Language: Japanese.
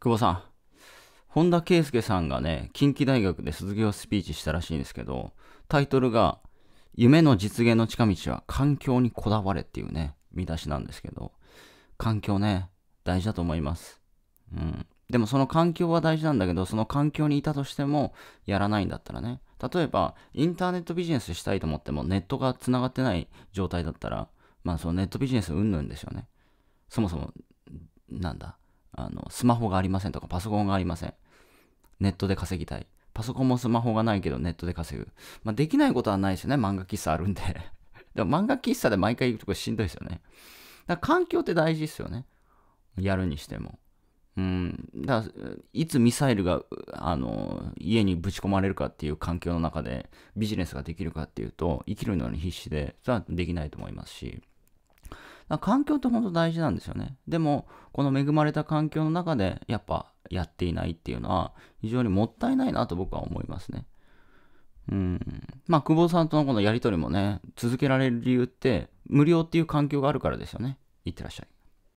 久保さん、本田圭佑さんがね、近畿大学で卒業スピーチしたらしいんですけど、タイトルが、夢の実現の近道は環境にこだわれっていうね、見出しなんですけど、環境ね、大事だと思います。うん。でもその環境は大事なんだけど、その環境にいたとしてもやらないんだったらね、例えばインターネットビジネスしたいと思ってもネットがつながってない状態だったら、まあそのネットビジネスうんぬんですよね。そもそも、なんだ、スマホがありませんとかパソコンがありません。ネットで稼ぎたい。パソコンもスマホがないけどネットで稼ぐ。まあできないことはないですよね。漫画喫茶あるんで。でも漫画喫茶で毎回行くとこしんどいですよね。だから環境って大事ですよね。やるにしても。だからいつミサイルが家にぶち込まれるかっていう環境の中でビジネスができるかっていうと、生きるのに必死でそれはできないと思いますし、だから環境って本当大事なんですよね。でもこの恵まれた環境の中でやっぱやっていないっていうのは非常にもったいないなと僕は思いますね。まあ久保さんとのこのやり取りもね、続けられる理由って無料っていう環境があるからですよね。いってらっしゃい。